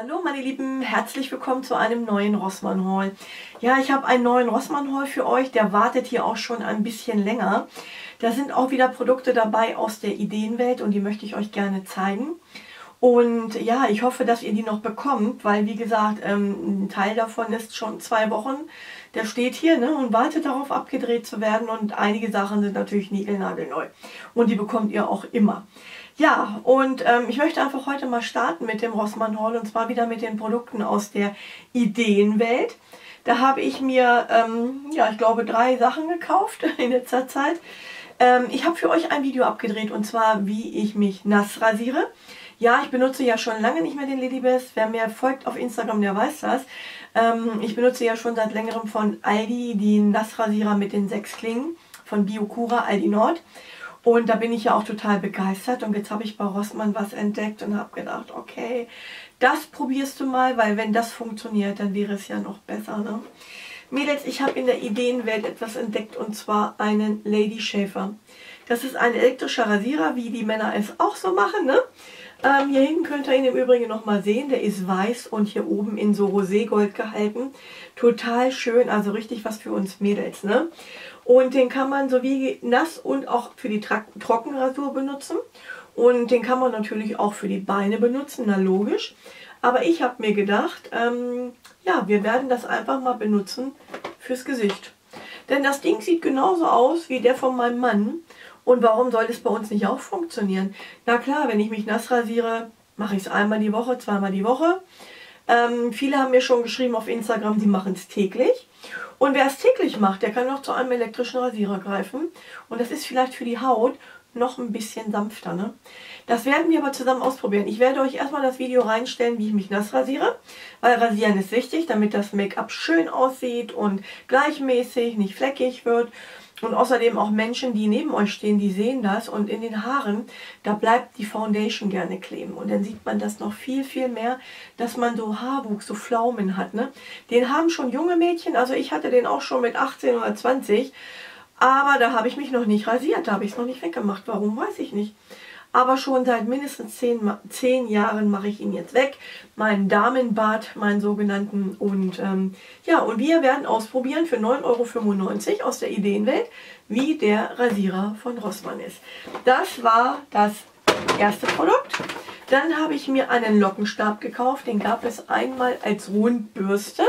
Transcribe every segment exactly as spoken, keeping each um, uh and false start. Hallo meine Lieben, herzlich willkommen zu einem neuen Rossmann Haul. Ja, ich habe einen neuen Rossmann Haul für euch, der wartet hier auch schon ein bisschen länger. Da sind auch wieder Produkte dabei aus der Ideenwelt und die möchte ich euch gerne zeigen. Und ja, ich hoffe, dass ihr die noch bekommt, weil wie gesagt, ähm, ein Teil davon ist schon zwei Wochen. Der steht hier, ne, und wartet darauf, abgedreht zu werden und einige Sachen sind natürlich niegelnagelneu. Und die bekommt ihr auch immer. Ja, und ähm, ich möchte einfach heute mal starten mit dem Rossmann Haul und zwar wieder mit den Produkten aus der Ideenwelt. Da habe ich mir, ähm, ja, ich glaube, drei Sachen gekauft in letzter Zeit. Ähm, ich habe für euch ein Video abgedreht und zwar, wie ich mich nass rasiere. Ja, ich benutze ja schon lange nicht mehr den Ladybest. Wer mir folgt auf Instagram, der weiß das. Ähm, ich benutze ja schon seit längerem von Aldi den Nassrasierer mit den sechs Klingen von Biocura, Aldi Nord. Und da bin ich ja auch total begeistert. Und jetzt habe ich bei Rossmann was entdeckt und habe gedacht, okay, das probierst du mal, weil wenn das funktioniert, dann wäre es ja noch besser, ne? Mädels, ich habe in der Ideenwelt etwas entdeckt und zwar einen Lady Shaver. Das ist ein elektrischer Rasierer, wie die Männer es auch so machen, ne? Ähm, hier hinten könnt ihr ihn im Übrigen nochmal sehen, der ist weiß und hier oben in so Roségold gehalten. Total schön, also richtig was für uns Mädels, ne? Und den kann man sowie nass und auch für die Tra- Trockenrasur benutzen. Und den kann man natürlich auch für die Beine benutzen, na logisch. Aber ich habe mir gedacht, ähm, ja, wir werden das einfach mal benutzen fürs Gesicht. Denn das Ding sieht genauso aus wie der von meinem Mann. Und warum soll das bei uns nicht auch funktionieren? Na klar, wenn ich mich nass rasiere, mache ich es einmal die Woche, zweimal die Woche. Ähm, viele haben mir schon geschrieben auf Instagram, die machen es täglich. Und wer es täglich macht, der kann noch zu einem elektrischen Rasierer greifen. Und das ist vielleicht für die Haut noch ein bisschen sanfter, ne? Das werden wir aber zusammen ausprobieren. Ich werde euch erstmal das Video reinstellen, wie ich mich nass rasiere, weil Rasieren ist wichtig, damit das Make-up schön aussieht und gleichmäßig, nicht fleckig wird. Und außerdem auch Menschen, die neben euch stehen, die sehen das und in den Haaren, da bleibt die Foundation gerne kleben. Und dann sieht man das noch viel, viel mehr, dass man so Haarwuchs, so Pflaumen hat, ne? Den haben schon junge Mädchen, also ich hatte den auch schon mit achtzehn oder zwanzig, aber da habe ich mich noch nicht rasiert, da habe ich es noch nicht weggemacht. Warum, weiß ich nicht. Aber schon seit mindestens zehn Jahren mache ich ihn jetzt weg. Meinen Damenbart, meinen sogenannten. Und ähm, ja, und wir werden ausprobieren für neun Euro fünfundneunzig aus der Ideenwelt, wie der Rasierer von Rossmann ist. Das war das erste Produkt. Dann habe ich mir einen Lockenstab gekauft. Den gab es einmal als Rundbürste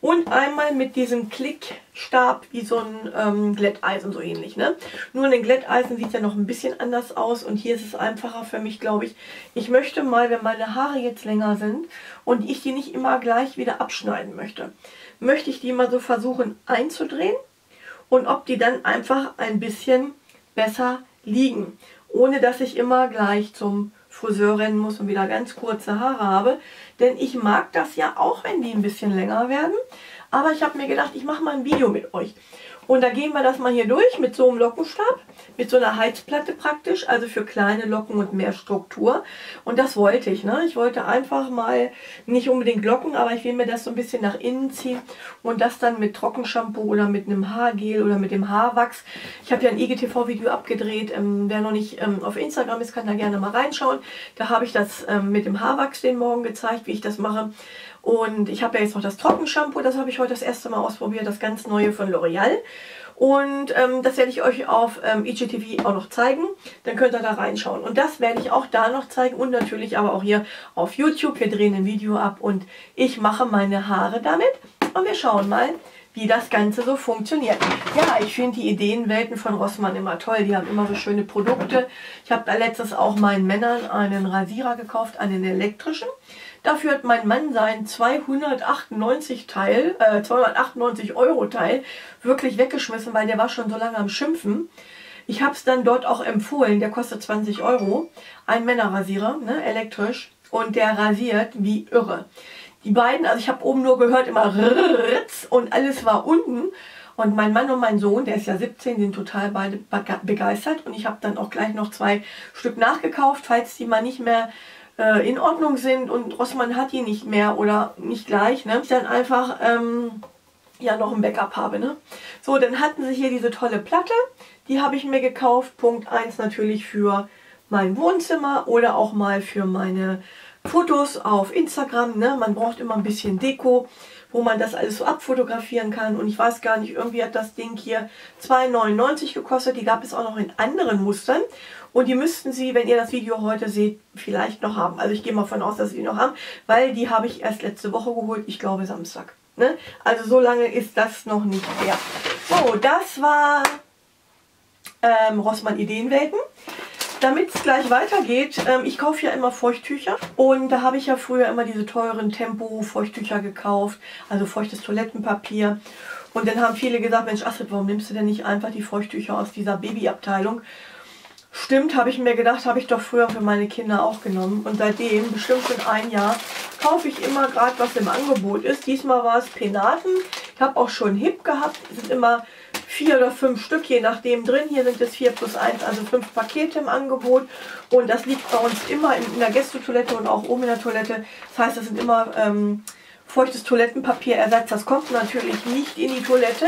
und einmal mit diesem Klickstab wie so ein ähm, Glätteisen, so ähnlich, ne? Nur in den Glätteisen sieht ja noch ein bisschen anders aus und hier ist es einfacher für mich, glaube ich. Ich möchte mal, wenn meine Haare jetzt länger sind und ich die nicht immer gleich wieder abschneiden möchte, möchte ich die mal so versuchen einzudrehen und ob die dann einfach ein bisschen besser liegen, ohne dass ich immer gleich zum Friseur rennen muss und wieder ganz kurze Haare habe, denn ich mag das ja auch, wenn die ein bisschen länger werden, aber ich habe mir gedacht, ich mache mal ein Video mit euch und da gehen wir das mal hier durch mit so einem Lockenstab, mit so einer Heizplatte praktisch, also für kleine Locken und mehr Struktur und das wollte ich, ne? Ich wollte einfach mal nicht unbedingt Locken, aber ich will mir das so ein bisschen nach innen ziehen und das dann mit Trockenshampoo oder mit einem Haargel oder mit dem Haarwachs. Ich habe ja ein I G T V-Video abgedreht, ähm, wer noch nicht ähm, auf Instagram ist, kann da gerne mal reinschauen. Da habe ich das ähm, mit dem Haarwachs den Morgen gezeigt, wie ich das mache. Und ich habe ja jetzt noch das Trockenshampoo, das habe ich heute das erste Mal ausprobiert, das ganz neue von L'Oreal. Und ähm, das werde ich euch auf ähm, I G T V auch noch zeigen, dann könnt ihr da reinschauen. Und das werde ich auch da noch zeigen und natürlich aber auch hier auf YouTube. Wir drehen ein Video ab und ich mache meine Haare damit und wir schauen mal, wie das Ganze so funktioniert. Ja, ich finde die Ideenwelten von Rossmann immer toll. Die haben immer so schöne Produkte. Ich habe da letztens auch meinen Männern einen Rasierer gekauft, einen elektrischen. Dafür hat mein Mann seinen zweihundertachtundneunzig, Teil, äh, zweihundertachtundneunzig Euro Teil wirklich weggeschmissen, weil der war schon so lange am Schimpfen. Ich habe es dann dort auch empfohlen. Der kostet zwanzig Euro. Ein Männerrasierer, ne, elektrisch. Und der rasiert wie irre. Die beiden, also ich habe oben nur gehört immer Ritz und alles war unten. Und mein Mann und mein Sohn, der ist ja siebzehn, sind total beide begeistert. Und ich habe dann auch gleich noch zwei Stück nachgekauft, falls die mal nicht mehr äh, in Ordnung sind und Rossmann hat die nicht mehr oder nicht gleich, ne? Ich dann einfach ähm, ja noch ein Backup habe, ne? So, dann hatten sie hier diese tolle Platte. Die habe ich mir gekauft. Punkt eins natürlich für mein Wohnzimmer oder auch mal für meine Fotos auf Instagram, ne? Man braucht immer ein bisschen Deko, wo man das alles so abfotografieren kann. Und ich weiß gar nicht, irgendwie hat das Ding hier zwei neunundneunzig gekostet. Die gab es auch noch in anderen Mustern. Und die müssten Sie, wenn ihr das Video heute seht, vielleicht noch haben. Also ich gehe mal davon aus, dass Sie die noch haben, weil die habe ich erst letzte Woche geholt. Ich glaube Samstag. Ne? Also so lange ist das noch nicht her. So, das war ähm, Rossmann Ideenwelten. Damit es gleich weitergeht, ähm, ich kaufe ja immer Feuchttücher und da habe ich ja früher immer diese teuren Tempo-Feuchttücher gekauft, also feuchtes Toilettenpapier. Und dann haben viele gesagt, Mensch Astrid, warum nimmst du denn nicht einfach die Feuchttücher aus dieser Babyabteilung? Stimmt, habe ich mir gedacht, habe ich doch früher für meine Kinder auch genommen. Und seitdem, bestimmt schon ein Jahr, kaufe ich immer gerade, was im Angebot ist. Diesmal war es Penaten. Ich habe auch schon Hip gehabt. Es sind immer vier oder fünf Stück, je nachdem drin. Hier sind es vier plus eins, also fünf Pakete im Angebot. Und das liegt bei uns immer in der Gästetoilette und auch oben in der Toilette. Das heißt, das sind immer ähm, feuchtes Toilettenpapierersatz. Das kommt natürlich nicht in die Toilette.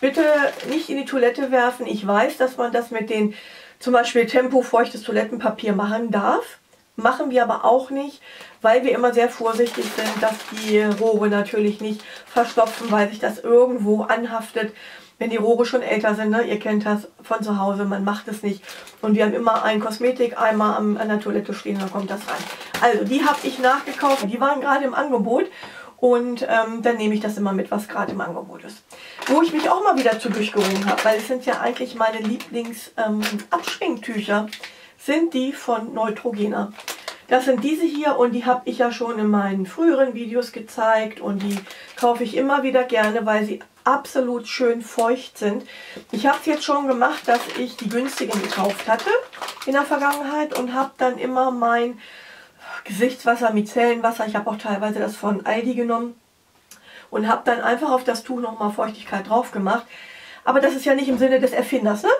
Bitte nicht in die Toilette werfen. Ich weiß, dass man das mit den zum Beispiel Tempo feuchtes Toilettenpapier machen darf. Machen wir aber auch nicht, weil wir immer sehr vorsichtig sind, dass die Rohre natürlich nicht verstopfen, weil sich das irgendwo anhaftet, wenn die Rohre schon älter sind. Ne? Ihr kennt das von zu Hause, man macht es nicht. Und wir haben immer einen Kosmetikeimer an der Toilette stehen, dann kommt das rein. Also die habe ich nachgekauft, die waren gerade im Angebot. Und ähm, dann nehme ich das immer mit, was gerade im Angebot ist. Wo ich mich auch mal wieder zu durchgerungen habe, weil es sind ja eigentlich meine Lieblingsabschminktücher, ähm, sind die von Neutrogena. Das sind diese hier und die habe ich ja schon in meinen früheren Videos gezeigt. Und die kaufe ich immer wieder gerne, weil sie absolut schön feucht sind. Ich habe es jetzt schon gemacht, dass ich die günstigen gekauft hatte in der Vergangenheit und habe dann immer mein Gesichtswasser, Micellenwasser, ich habe auch teilweise das von Aldi genommen und habe dann einfach auf das Tuch nochmal Feuchtigkeit drauf gemacht. Aber das ist ja nicht im Sinne des Erfinders, ne?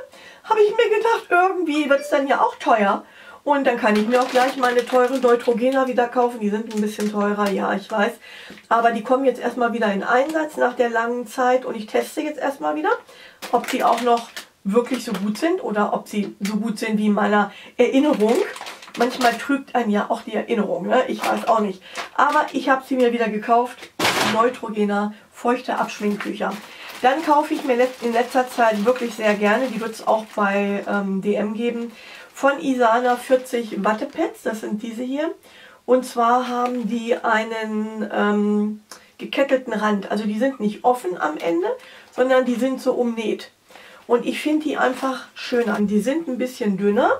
Habe ich mir gedacht, irgendwie wird es dann ja auch teuer. Und dann kann ich mir auch gleich meine teuren Neutrogena wieder kaufen. Die sind ein bisschen teurer, ja, ich weiß. Aber die kommen jetzt erstmal wieder in Einsatz nach der langen Zeit. Und ich teste jetzt erstmal wieder, ob sie auch noch wirklich so gut sind oder ob sie so gut sind wie in meiner Erinnerung. Manchmal trügt einen ja auch die Erinnerung, ne? Ich weiß auch nicht. Aber ich habe sie mir wieder gekauft. Neutrogena, feuchte Abschminktücher. Dann kaufe ich mir in letzter Zeit wirklich sehr gerne, die wird es auch bei ähm, D M geben, von Isana vierzig Wattepads, das sind diese hier. Und zwar haben die einen ähm, gekettelten Rand, also die sind nicht offen am Ende, sondern die sind so umnäht. Und ich finde die einfach schöner. Die sind ein bisschen dünner.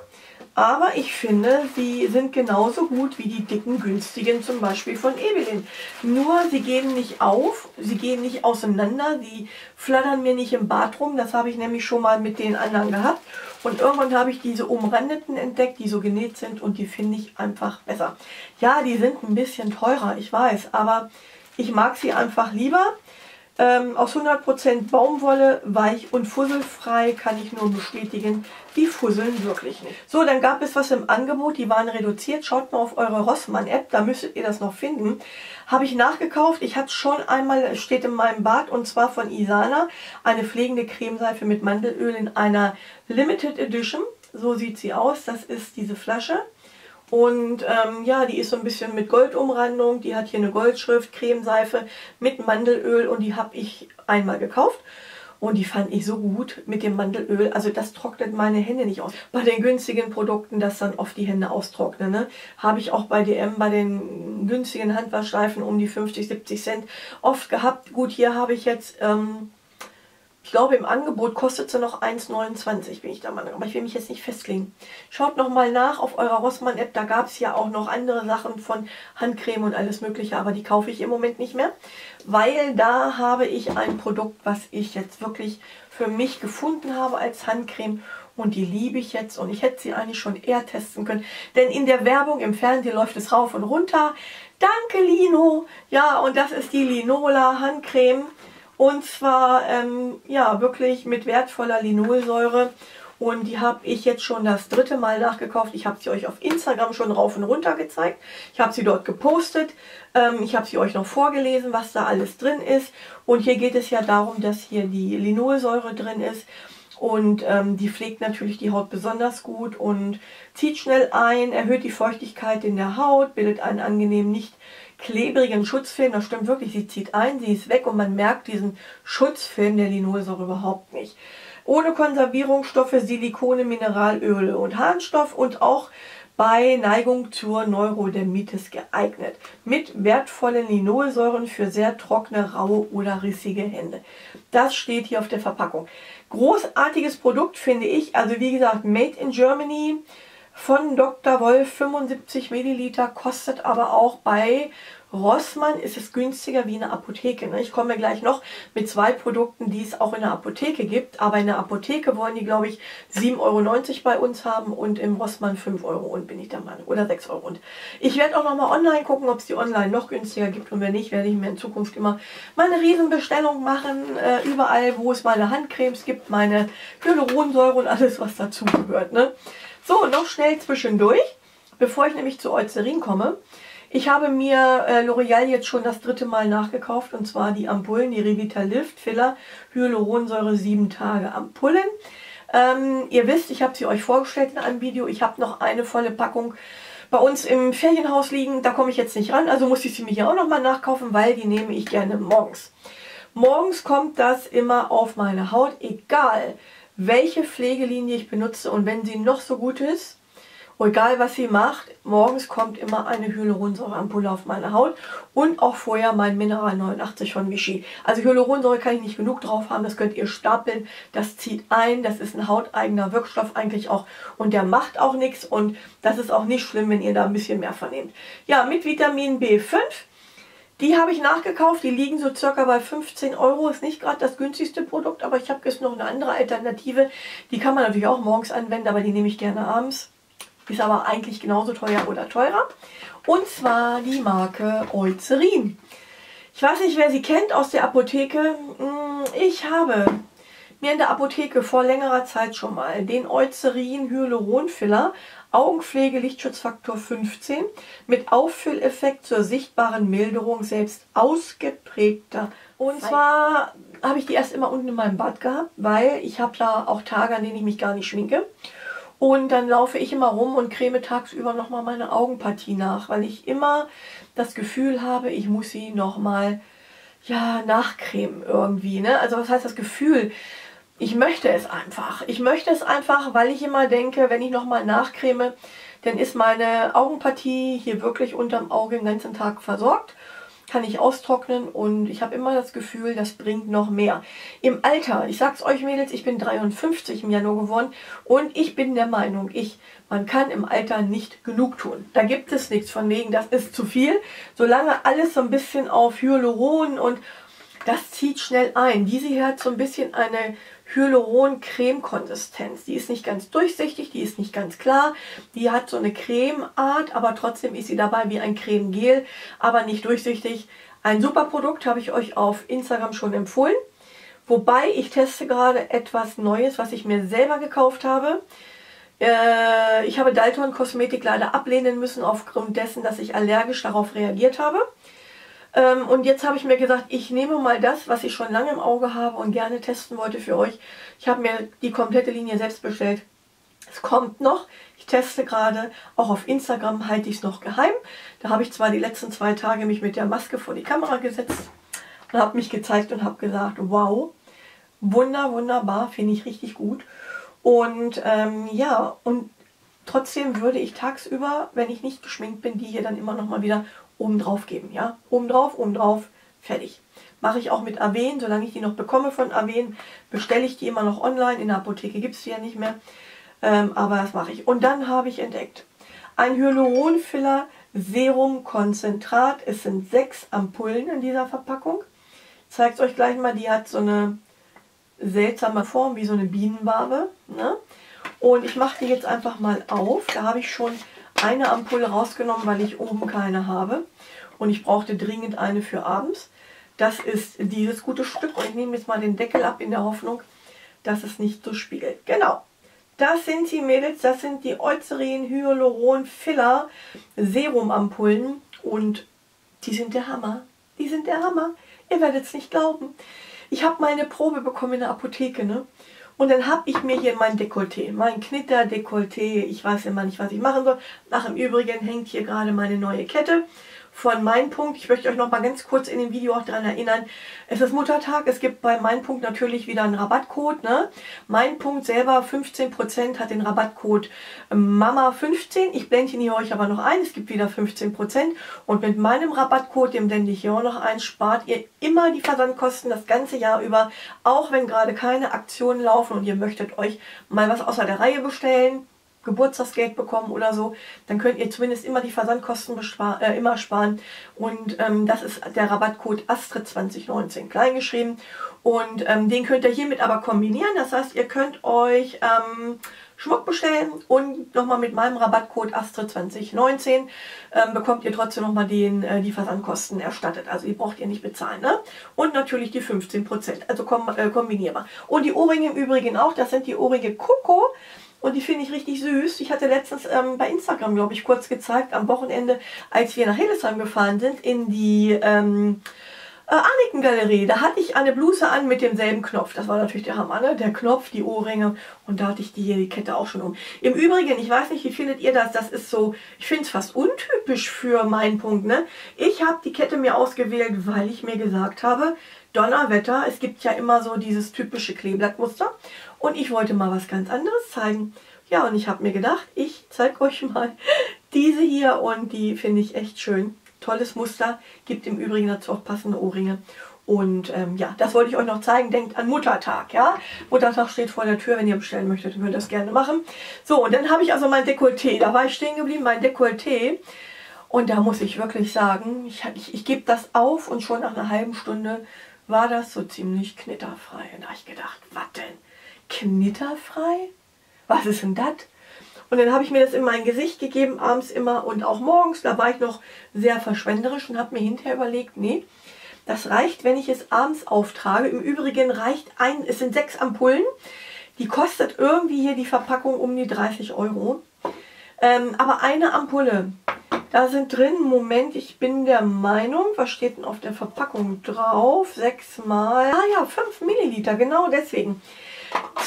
Aber ich finde, sie sind genauso gut wie die dicken, günstigen, zum Beispiel von Evelyn. Nur, sie geben nicht auf, sie gehen nicht auseinander, sie flattern mir nicht im Bad rum. Das habe ich nämlich schon mal mit den anderen gehabt. Und irgendwann habe ich diese umrandeten entdeckt, die so genäht sind und die finde ich einfach besser. Ja, die sind ein bisschen teurer, ich weiß, aber ich mag sie einfach lieber. Ähm, aus hundert Prozent Baumwolle, weich und fusselfrei, kann ich nur bestätigen, die fusseln wirklich nicht. So, dann gab es was im Angebot, die waren reduziert. Schaut mal auf eure Rossmann-App, da müsstet ihr das noch finden. Habe ich nachgekauft, ich hatte es schon einmal, steht in meinem Bad, und zwar von Isana, eine pflegende Cremeseife mit Mandelöl in einer Limited Edition. So sieht sie aus, das ist diese Flasche. Und ähm, ja, die ist so ein bisschen mit Goldumrandung, die hat hier eine Goldschrift, Cremeseife mit Mandelöl und die habe ich einmal gekauft. Und die fand ich so gut mit dem Mandelöl, also das trocknet meine Hände nicht aus. Bei den günstigen Produkten, dass dann oft die Hände austrocknen, ne? Habe ich auch bei D M, bei den günstigen Handwaschseifen um die fünfzig, siebzig Cent oft gehabt. Gut, hier habe ich jetzt... Ähm, ich glaube, im Angebot kostet sie noch eins neunundzwanzig, bin ich der Meinung. Aber ich will mich jetzt nicht festlegen. Schaut nochmal nach auf eurer Rossmann-App. Da gab es ja auch noch andere Sachen von Handcreme und alles Mögliche. Aber die kaufe ich im Moment nicht mehr, weil da habe ich ein Produkt, was ich jetzt wirklich für mich gefunden habe als Handcreme. Und die liebe ich jetzt. Und ich hätte sie eigentlich schon eher testen können. Denn in der Werbung im Fernsehen läuft es rauf und runter. Danke, Lino! Ja, und das ist die Linola Handcreme. Und zwar, ähm, ja, wirklich mit wertvoller Linolsäure. Und die habe ich jetzt schon das dritte Mal nachgekauft. Ich habe sie euch auf Instagram schon rauf und runter gezeigt. Ich habe sie dort gepostet. Ähm, ich habe sie euch noch vorgelesen, was da alles drin ist. Und hier geht es ja darum, dass hier die Linolsäure drin ist. und ähm, die pflegt natürlich die Haut besonders gut und zieht schnell ein, erhöht die Feuchtigkeit in der Haut, bildet einen angenehmen, nicht klebrigen Schutzfilm. Das stimmt wirklich, sie zieht ein, sie ist weg und man merkt diesen Schutzfilm der Linolsäure überhaupt nicht. Ohne Konservierungsstoffe, Silikone, Mineralöle und Harnstoff und auch bei Neigung zur Neurodermitis geeignet. Mit wertvollen Linolsäuren für sehr trockene, raue oder rissige Hände. Das steht hier auf der Verpackung. Großartiges Produkt finde ich. Also wie gesagt, Made in Germany von Doktor Wolf, fünfundsiebzig Milliliter, kostet aber auch bei Rossmann ist es günstiger wie in der Apotheke. Ich komme gleich noch mit zwei Produkten, die es auch in der Apotheke gibt. Aber in der Apotheke wollen die, glaube ich, sieben Euro neunzig bei uns haben und im Rossmann fünf Euro und bin ich der Meinung. Oder sechs Euro und. Ich werde auch nochmal online gucken, ob es die online noch günstiger gibt. Und wenn nicht, werde ich mir in Zukunft immer meine Riesenbestellung machen. Äh, überall, wo es meine Handcremes gibt, meine Hyaluronsäure und alles, was dazu gehört. Ne? So, noch schnell zwischendurch, bevor ich nämlich zu Eucerin komme. Ich habe mir äh, L'Oreal jetzt schon das dritte Mal nachgekauft, und zwar die Ampullen, die Revital Lift Filler Hyaluronsäure sieben Tage Ampullen. Ähm, ihr wisst, ich habe sie euch vorgestellt in einem Video. Ich habe noch eine volle Packung bei uns im Ferienhaus liegen. Da komme ich jetzt nicht ran, also muss ich sie mir hier auch nochmal nachkaufen, weil die nehme ich gerne morgens. Morgens kommt das immer auf meine Haut, egal welche Pflegelinie ich benutze, und wenn sie noch so gut ist, egal was sie macht, morgens kommt immer eine Hyaluronsäureampulle auf meine Haut und auch vorher mein Mineral neunundachtzig von Vichy. Also Hyaluronsäure kann ich nicht genug drauf haben, das könnt ihr stapeln, das zieht ein, das ist ein hauteigener Wirkstoff eigentlich auch und der macht auch nichts und das ist auch nicht schlimm, wenn ihr da ein bisschen mehr von nehmt. Ja, mit Vitamin B fünf, die habe ich nachgekauft, die liegen so circa bei fünfzehn Euro, ist nicht gerade das günstigste Produkt, aber ich habe jetzt noch eine andere Alternative, die kann man natürlich auch morgens anwenden, aber die nehme ich gerne abends. Ist aber eigentlich genauso teuer oder teurer. Und zwar die Marke Eucerin. Ich weiß nicht, wer sie kennt aus der Apotheke. Ich habe mir in der Apotheke vor längerer Zeit schon mal den Eucerin Hyaluronfiller Augenpflege Lichtschutzfaktor fünfzehn mit Auffülleffekt zur sichtbaren Milderung selbst ausgeprägter. Und zwar habe ich die erst immer unten in meinem Bad gehabt, weil ich habe da auch Tage, an denen ich mich gar nicht schminke. Und dann laufe ich immer rum und creme tagsüber nochmal meine Augenpartie nach, weil ich immer das Gefühl habe, ich muss sie nochmal, ja, nachcremen irgendwie, ne? Also was heißt das Gefühl? Ich möchte es einfach. Ich möchte es einfach, weil ich immer denke, wenn ich nochmal nachcreme, dann ist meine Augenpartie hier wirklich unterm Auge den ganzen Tag versorgt. Kann ich austrocknen und ich habe immer das Gefühl, das bringt noch mehr. Im Alter, ich sag's euch Mädels, ich bin dreiundfünfzig im Januar geworden und ich bin der Meinung, ich, man kann im Alter nicht genug tun. Da gibt es nichts von wegen, das ist zu viel. Solange alles so ein bisschen auf Hyaluron und das zieht schnell ein. Diese hier hat so ein bisschen eine Hyaluron-Creme-Konsistenz. Die ist nicht ganz durchsichtig, die ist nicht ganz klar. Die hat so eine Cremeart, aber trotzdem ist sie dabei wie ein Creme-Gel, aber nicht durchsichtig. Ein super Produkt, habe ich euch auf Instagram schon empfohlen. Wobei, ich teste gerade etwas Neues, was ich mir selber gekauft habe. Äh, ich habe Dalton Kosmetik leider ablehnen müssen, aufgrund dessen, dass ich allergisch darauf reagiert habe. Und jetzt habe ich mir gesagt, ich nehme mal das, was ich schon lange im Auge habe und gerne testen wollte für euch. Ich habe mir die komplette Linie selbst bestellt. Es kommt noch. Ich teste gerade. Auch auf Instagram halte ich es noch geheim. Da habe ich zwar die letzten zwei Tage mich mit der Maske vor die Kamera gesetzt und habe mich gezeigt und habe gesagt, wow, wunder, wunderbar, finde ich richtig gut. Und ähm, ja, und trotzdem würde ich tagsüber, wenn ich nicht geschminkt bin, die hier dann immer nochmal wieder oben drauf geben, ja, oben drauf, oben drauf, fertig. Mache ich auch mit Avène, solange ich die noch bekomme von Avène, bestelle ich die immer noch online, in der Apotheke gibt es die ja nicht mehr, ähm, aber das mache ich. Und dann habe ich entdeckt, ein Hyaluronfiller Serum Konzentrat, es sind sechs Ampullen in dieser Verpackung, ich zeige es euch gleich mal, die hat so eine seltsame Form, wie so eine Bienenwabe, ne? Und ich mache die jetzt einfach mal auf, da habe ich schon eine Ampulle rausgenommen, weil ich oben keine habe und ich brauchte dringend eine für abends. Das ist dieses gute Stück und ich nehme jetzt mal den Deckel ab in der Hoffnung, dass es nicht so spiegelt. Genau, das sind sie Mädels, das sind die Eucerin Hyaluron Filler Serum Ampullen und die sind der Hammer, die sind der Hammer, ihr werdet es nicht glauben. Ich habe meine Probe bekommen in der Apotheke, ne? Und dann habe ich mir hier mein Dekolleté, mein Knitter-Dekolleté, ich weiß immer nicht, was ich machen soll. Ach, im Übrigen hängt hier gerade meine neue Kette von Mainpunkt. Ich möchte euch noch mal ganz kurz in dem Video auch daran erinnern, es ist Muttertag, es gibt bei Mainpunkt natürlich wieder einen Rabattcode. Ne? Mainpunkt selber fünfzehn Prozent hat den Rabattcode Mama fünfzehn. Ich blende ihn hier euch aber noch ein, es gibt wieder fünfzehn Prozent. Und mit meinem Rabattcode, den blende ich hier auch noch ein, spart ihr immer die Versandkosten das ganze Jahr über, auch wenn gerade keine Aktionen laufen und ihr möchtet euch mal was außer der Reihe bestellen, Geburtstagsgeld bekommen oder so, dann könnt ihr zumindest immer die Versandkosten äh, immer sparen. Und ähm, das ist der Rabattcode Astrid zwanzig neunzehn, kleingeschrieben. Und ähm, den könnt ihr hiermit aber kombinieren. Das heißt, ihr könnt euch ähm, Schmuck bestellen und nochmal mit meinem Rabattcode Astrid zwanzig neunzehn ähm, bekommt ihr trotzdem nochmal den, äh, die Versandkosten erstattet. Also die braucht ihr nicht bezahlen. Ne? Und natürlich die fünfzehn Prozent, also kom äh, kombinierbar. Und die Ohrringe im Übrigen auch, das sind die Ohrringe Coco. Und die finde ich richtig süß. Ich hatte letztens ähm, bei Instagram, glaube ich, kurz gezeigt, am Wochenende, als wir nach Hildesheim gefahren sind, in die ähm, äh, Anneken-Galerie. Da hatte ich eine Bluse an mit demselben Knopf. Das war natürlich der Hammer, ne? Der Knopf, die Ohrringe. Und da hatte ich die hier, die Kette auch schon um. Im Übrigen, ich weiß nicht, wie findet ihr das? Das ist so, ich finde es fast untypisch für meinen Punkt. Ne? Ich habe die Kette mir ausgewählt, weil ich mir gesagt habe, Donnerwetter, es gibt ja immer so dieses typische Kleeblattmuster und ich wollte mal was ganz anderes zeigen. Ja, und ich habe mir gedacht, ich zeige euch mal diese hier und die finde ich echt schön. Tolles Muster, gibt im Übrigen dazu auch passende Ohrringe. Und ähm, ja, das wollte ich euch noch zeigen. Denkt an Muttertag, ja. Muttertag steht vor der Tür. Wenn ihr bestellen möchtet, könnt ihr das gerne machen. So, und dann habe ich also mein Dekolleté. Da war ich stehen geblieben, mein Dekolleté. Und da muss ich wirklich sagen, ich, ich, ich gebe das auf und schon nach einer halben Stunde war das so ziemlich knitterfrei. Und da habe ich gedacht, was denn? Knitterfrei? Was ist denn das? Und dann habe ich mir das in mein Gesicht gegeben, abends immer und auch morgens. Da war ich noch sehr verschwenderisch und habe mir hinterher überlegt, nee, das reicht, wenn ich es abends auftrage. Im Übrigen reicht ein, es sind sechs Ampullen. Die kostet irgendwie hier die Verpackung um die dreißig Euro. Ähm, aber eine Ampulle, da sind drin, Moment, ich bin der Meinung, was steht denn auf der Verpackung drauf? sechs mal, ah ja, fünf Milliliter, genau deswegen.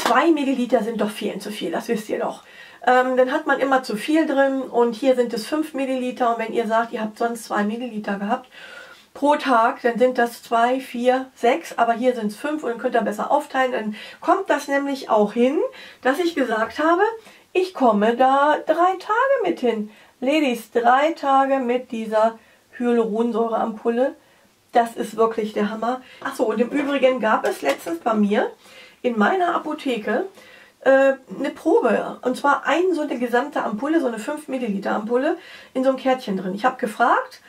zwei Milliliter sind doch viel zu viel, das wisst ihr doch. Ähm, dann hat man immer zu viel drin und hier sind es fünf Milliliter und wenn ihr sagt, ihr habt sonst zwei Milliliter gehabt pro Tag, dann sind das zwei, vier, sechs, aber hier sind es fünf und könnt ihr besser aufteilen. Dann kommt das nämlich auch hin, dass ich gesagt habe, ich komme da drei Tage mit hin. Ladies, drei Tage mit dieser Hyaluronsäureampulle, das ist wirklich der Hammer. Achso, und im Übrigen gab es letztens bei mir in meiner Apotheke äh, eine Probe. Und zwar ein, so eine gesamte Ampulle, so eine fünf Milliliter Ampulle in so einem Kärtchen drin. Ich habe gefragt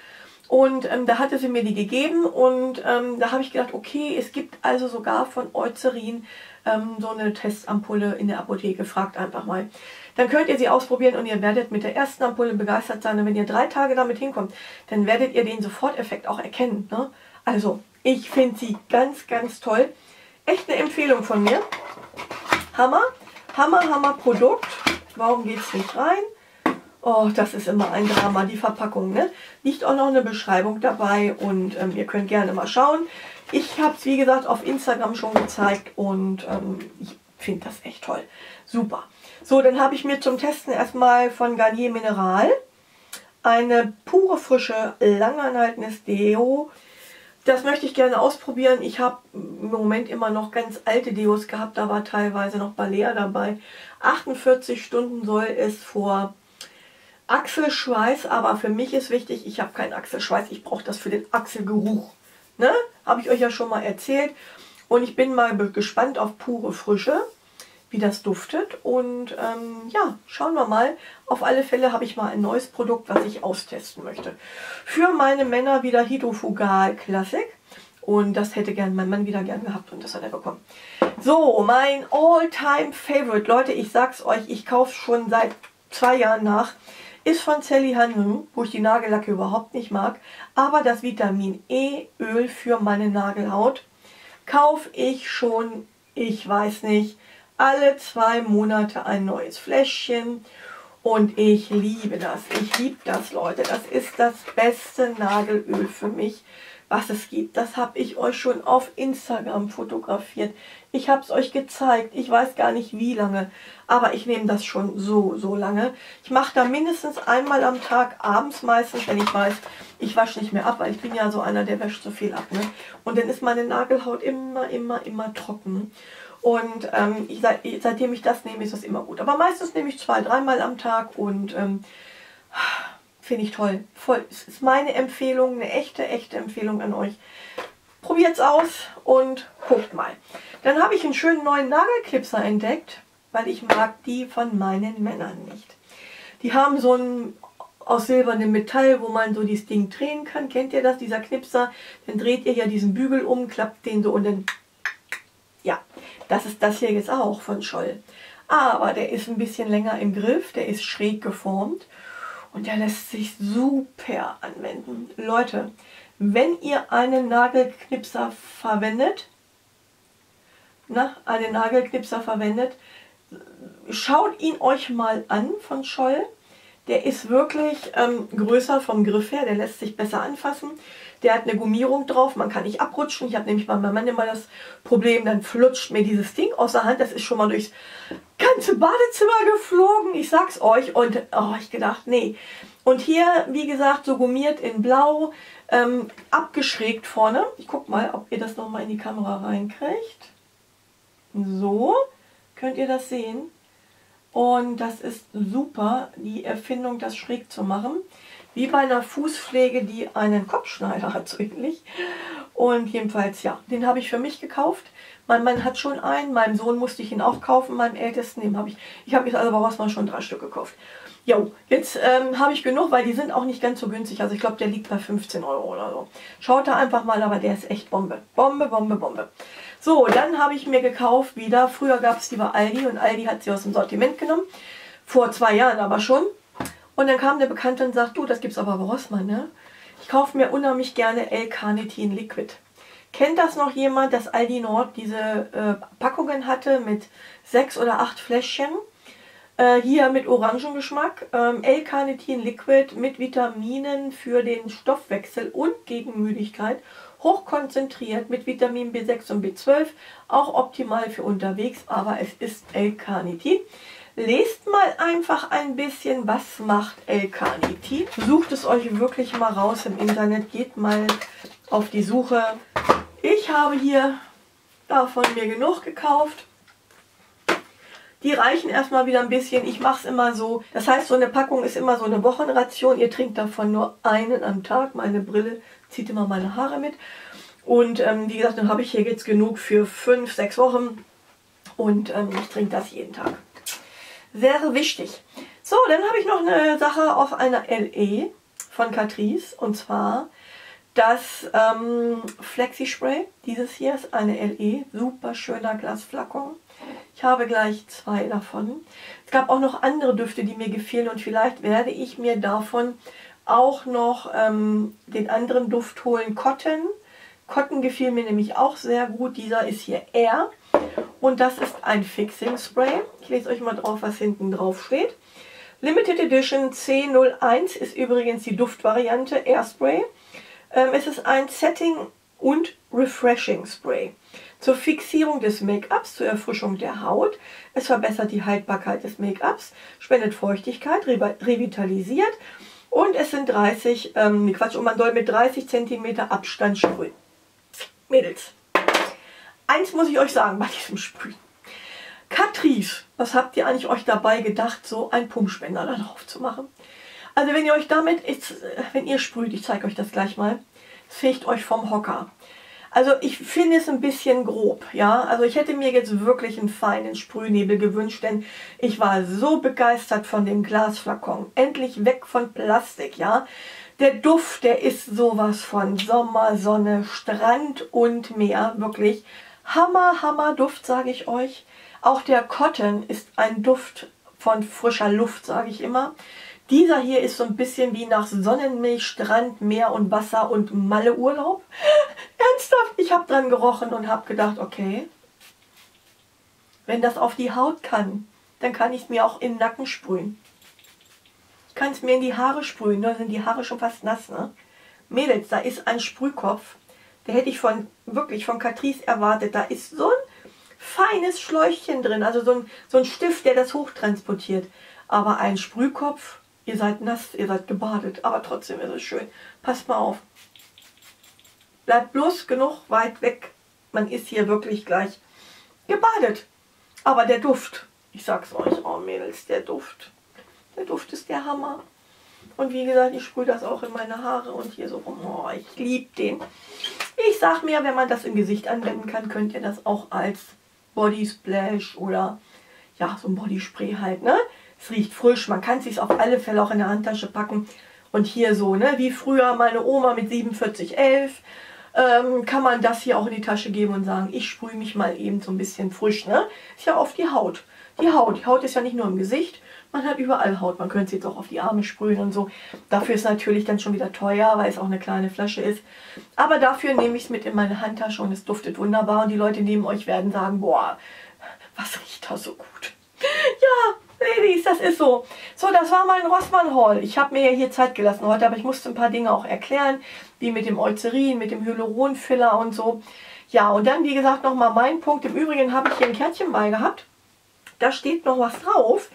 und ähm, da hatte sie mir die gegeben und ähm, da habe ich gedacht, okay, es gibt also sogar von Eucerin ähm, so eine Testampulle in der Apotheke. Fragt einfach mal. Dann könnt ihr sie ausprobieren und ihr werdet mit der ersten Ampulle begeistert sein. Und wenn ihr drei Tage damit hinkommt, dann werdet ihr den Soforteffekt auch erkennen. Ne? Also, ich finde sie ganz, ganz toll. Echt eine Empfehlung von mir. Hammer, Hammer, Hammer Produkt. Warum geht es nicht rein? Oh, das ist immer ein Drama, die Verpackung. Ne? Liegt auch noch eine Beschreibung dabei und ähm, ihr könnt gerne mal schauen. Ich habe es, wie gesagt, auf Instagram schon gezeigt und ähm, ich finde das echt toll. Super. So, dann habe ich mir zum Testen erstmal von Garnier Mineral eine pure frische, langanhaltendes Deo. Das möchte ich gerne ausprobieren. Ich habe im Moment immer noch ganz alte Deos gehabt, da war teilweise noch Balea dabei. achtundvierzig Stunden soll es vor Achselschweiß, aber für mich ist wichtig, ich habe keinen Achselschweiß, ich brauche das für den Achselgeruch. Ne? Habe ich euch ja schon mal erzählt. Und ich bin mal gespannt auf pure Frische, wie das duftet. Und ähm, ja, schauen wir mal. Auf alle Fälle habe ich mal ein neues Produkt, was ich austesten möchte. Für meine Männer wieder Hydrofugal Classic. Und das hätte gern mein Mann wieder gern gehabt und das hat er bekommen. So, mein All-Time-Favorite, Leute, ich sag's euch, ich kaufe schon seit zwei Jahren nach, ist von Sally Hansen, wo ich die Nagellacke überhaupt nicht mag. Aber das Vitamin E-Öl für meine Nagelhaut kaufe ich schon, ich weiß nicht, alle zwei Monate ein neues Fläschchen Und ich liebe das. Ich liebe das, Leute. Das ist das beste Nagelöl für mich, was es gibt. Das habe ich euch schon auf Instagram fotografiert. Ich habe es euch gezeigt. Ich weiß gar nicht, wie lange. Aber ich nehme das schon so, so lange. Ich mache da mindestens einmal am Tag, abends meistens, wenn ich weiß, ich wasche nicht mehr ab, weil ich bin ja so einer, der wäscht so viel ab. Ne? Und dann ist meine Nagelhaut immer, immer, immer trocken. Und ähm, ich, seit, seitdem ich das nehme, ist das immer gut. Aber meistens nehme ich zwei, dreimal am Tag und ähm, finde ich toll. Voll, es ist meine Empfehlung, eine echte, echte Empfehlung an euch. Probiert's aus und guckt mal. Dann habe ich einen schönen neuen Nagelklipser entdeckt, weil ich mag die von meinen Männern nicht. Die haben so einen aus silbernem Metall, wo man so dieses Ding drehen kann. Kennt ihr das? Dieser Knipser. Dann dreht ihr ja diesen Bügel um, klappt den so und dann... Ja, das ist das hier jetzt auch von Scholl. Aber der ist ein bisschen länger im Griff, der ist schräg geformt und der lässt sich super anwenden. Leute, wenn ihr einen Nagelknipser verwendet, na, einen Nagelknipser verwendet, schaut ihn euch mal an von Scholl. Der ist wirklich ähm, größer vom Griff her, der lässt sich besser anfassen. Der hat eine Gummierung drauf, man kann nicht abrutschen. Ich habe nämlich bei meinem Mann immer das Problem, dann flutscht mir dieses Ding aus der Hand. Das ist schon mal durchs ganze Badezimmer geflogen, ich sag's euch. Und oh, ich gedacht, nee. Und hier, wie gesagt, so gummiert in blau, ähm, abgeschrägt vorne. Ich guck mal, ob ihr das nochmal in die Kamera reinkriegt. So, könnt ihr das sehen? Und das ist super, die Erfindung, das schräg zu machen. Wie bei einer Fußpflege, die einen Kopfschneider hat, so ähnlich. Und jedenfalls, ja, den habe ich für mich gekauft. Mein Mann hat schon einen, meinem Sohn musste ich ihn auch kaufen, meinem Ältesten, dem habe ich... Ich habe jetzt also bei Rossmann schon drei Stück gekauft. Jo, jetzt ähm, habe ich genug, weil die sind auch nicht ganz so günstig. Also ich glaube, der liegt bei fünfzehn Euro oder so. Schaut da einfach mal, aber der ist echt Bombe. Bombe, Bombe, Bombe. So, dann habe ich mir gekauft wieder, früher gab es die bei Aldi und Aldi hat sie aus dem Sortiment genommen, vor zwei Jahren aber schon. Und dann kam eine Bekannte und sagt, du, das gibt es aber bei Rossmann, ne? Ich kaufe mir unheimlich gerne L-Carnitin Liquid. Kennt das noch jemand, dass Aldi Nord diese äh, Packungen hatte mit sechs oder acht Fläschchen? Äh, hier mit Orangengeschmack, ähm, L-Carnitin Liquid mit Vitaminen für den Stoffwechsel und gegen Müdigkeit. Hochkonzentriert mit Vitamin B sechs und B zwölf, auch optimal für unterwegs, aber es ist L-Carnitin. Lest mal einfach ein bisschen, was macht L-Carnitin. Sucht es euch wirklich mal raus im Internet, geht mal auf die Suche. Ich habe hier davon mir genug gekauft. Die reichen erstmal wieder ein bisschen. Ich mache es immer so. Das heißt, so eine Packung ist immer so eine Wochenration. Ihr trinkt davon nur einen am Tag. Meine Brille zieht immer meine Haare mit. Und ähm, wie gesagt, dann habe ich hier jetzt genug für fünf, sechs Wochen. Und ähm, ich trinke das jeden Tag. Sehr wichtig. So, dann habe ich noch eine Sache auf einer L E von Catrice. Und zwar das ähm, Flexi-Spray. Dieses hier ist eine L E. Super schöner Glasflakon. Ich habe gleich zwei davon. Es gab auch noch andere Düfte, die mir gefielen und vielleicht werde ich mir davon auch noch ähm, den anderen Duft holen. Cotton. Cotton gefiel mir nämlich auch sehr gut. Dieser ist hier R und das ist ein Fixing Spray. Ich lese euch mal drauf, was hinten drauf steht. Limited Edition C null eins ist übrigens die Duftvariante Airspray. Ähm, es ist ein Setting und Refreshing Spray. Zur Fixierung des Make-ups, zur Erfrischung der Haut. Es verbessert die Haltbarkeit des Make-ups, spendet Feuchtigkeit, revitalisiert und es sind dreißig, ähm, Quatsch, und man soll mit dreißig Zentimeter Abstand sprühen. Mädels, eins muss ich euch sagen bei diesem Sprühen. Catrice, was habt ihr eigentlich euch dabei gedacht, so einen Pumpspender da drauf zu machen? Also wenn ihr euch damit, jetzt, wenn ihr sprüht, ich zeige euch das gleich mal, fegt euch vom Hocker. Also ich finde es ein bisschen grob, ja. Also ich hätte mir jetzt wirklich einen feinen Sprühnebel gewünscht, denn ich war so begeistert von dem Glasflakon. Endlich weg von Plastik, ja. Der Duft, der ist sowas von Sommer, Sonne, Strand und Meer. Wirklich Hammer, Hammer Duft, sage ich euch. Auch der Cotton ist ein Duft von frischer Luft, sage ich immer. Dieser hier ist so ein bisschen wie nach Sonnenmilch, Strand, Meer und Wasser und Malle-Urlaub. Ernsthaft, ich habe dran gerochen und habe gedacht, okay, wenn das auf die Haut kann, dann kann ich es mir auch im Nacken sprühen. kann es mir in die Haare sprühen, da sind die Haare schon fast nass, ne? Mädels, da ist ein Sprühkopf, der hätte ich von, wirklich von Catrice erwartet, da ist so ein feines Schläuchchen drin, also so ein, so ein Stift, der das hochtransportiert, aber ein Sprühkopf, ihr seid nass, ihr seid gebadet, aber trotzdem ist es schön, passt mal auf, bleibt bloß genug weit weg, man ist hier wirklich gleich gebadet, aber der Duft, ich sag's euch, oh Mädels, der Duft, der Duft ist der Hammer. Und wie gesagt, ich sprühe das auch in meine Haare und hier so rum. Oh, ich liebe den. Ich sag mir, wenn man das im Gesicht anwenden kann, könnt ihr das auch als Body Splash oder ja, so ein Bodyspray halt, ne? Es riecht frisch, man kann es sich auf alle Fälle auch in der Handtasche packen. Und hier so, ne, wie früher meine Oma mit siebenundvierzig elf, ähm, kann man das hier auch in die Tasche geben und sagen, ich sprühe mich mal eben so ein bisschen frisch, ne? Ist ja oft die Haut. Die Haut, die Haut ist ja nicht nur im Gesicht, man hat überall Haut. Man könnte es jetzt auch auf die Arme sprühen und so. Dafür ist es natürlich dann schon wieder teuer, weil es auch eine kleine Flasche ist. Aber dafür nehme ich es mit in meine Handtasche und es duftet wunderbar. Und die Leute neben euch werden sagen, boah, was riecht da so gut. Ja, Ladies, das ist so. So, das war mein Rossmann-Haul. Ich habe mir ja hier Zeit gelassen heute, aber ich musste ein paar Dinge auch erklären. Wie mit dem Eucerin, mit dem Hyaluron-Filler und so. Ja, und dann, wie gesagt, nochmal mein Punkt. Im Übrigen habe ich hier ein Kärtchen bei gehabt. Da steht noch was drauf.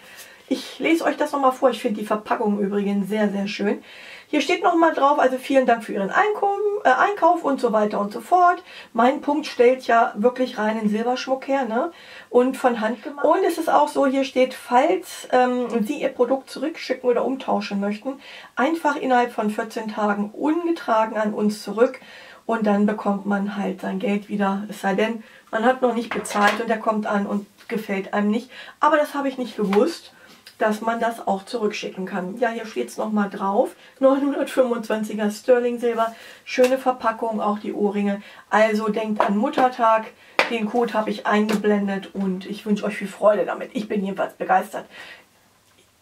Ich lese euch das nochmal vor. Ich finde die Verpackung übrigens sehr, sehr schön. Hier steht nochmal drauf, also vielen Dank für Ihren Einkommen, äh, Einkauf und so weiter und so fort. Mein Punkt stellt ja wirklich reinen Silberschmuck her, ne? Und von Hand gemacht. Und es ist auch so, hier steht, falls ähm, Sie Ihr Produkt zurückschicken oder umtauschen möchten, einfach innerhalb von vierzehn Tagen ungetragen an uns zurück. Und dann bekommt man halt sein Geld wieder. Es sei denn, man hat noch nicht bezahlt und der kommt an und gefällt einem nicht. Aber das habe ich nicht gewusst, dass man das auch zurückschicken kann. Ja, hier steht es nochmal drauf. neunhundertfünfundzwanziger Sterling Silber. Schöne Verpackung, auch die Ohrringe. Also denkt an Muttertag. Den Code habe ich eingeblendet und ich wünsche euch viel Freude damit. Ich bin jedenfalls begeistert.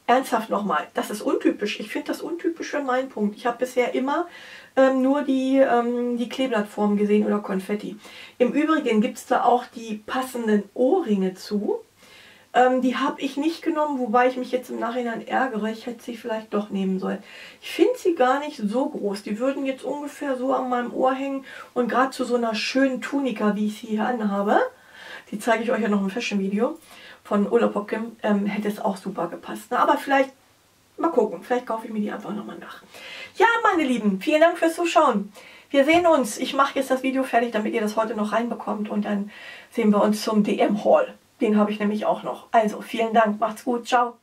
Ernsthaft nochmal, das ist untypisch. Ich finde das untypisch für meinen Punkt. Ich habe bisher immer ähm, nur die, ähm, die Kleeblattform gesehen oder Konfetti. Im Übrigen gibt es da auch die passenden Ohrringe zu. Ähm, die habe ich nicht genommen, wobei ich mich jetzt im Nachhinein ärgere. Ich hätte sie vielleicht doch nehmen sollen. Ich finde sie gar nicht so groß. Die würden jetzt ungefähr so an meinem Ohr hängen und gerade zu so einer schönen Tunika, wie ich sie hier anhabe, die zeige ich euch ja noch im Fashion-Video, von Urlaub ähm, hätte es auch super gepasst. Ne? Aber vielleicht, mal gucken, vielleicht kaufe ich mir die einfach nochmal nach. Ja, meine Lieben, vielen Dank fürs Zuschauen. Wir sehen uns. Ich mache jetzt das Video fertig, damit ihr das heute noch reinbekommt. Und dann sehen wir uns zum D M-Haul. Den habe ich nämlich auch noch. Also, vielen Dank, macht's gut, ciao.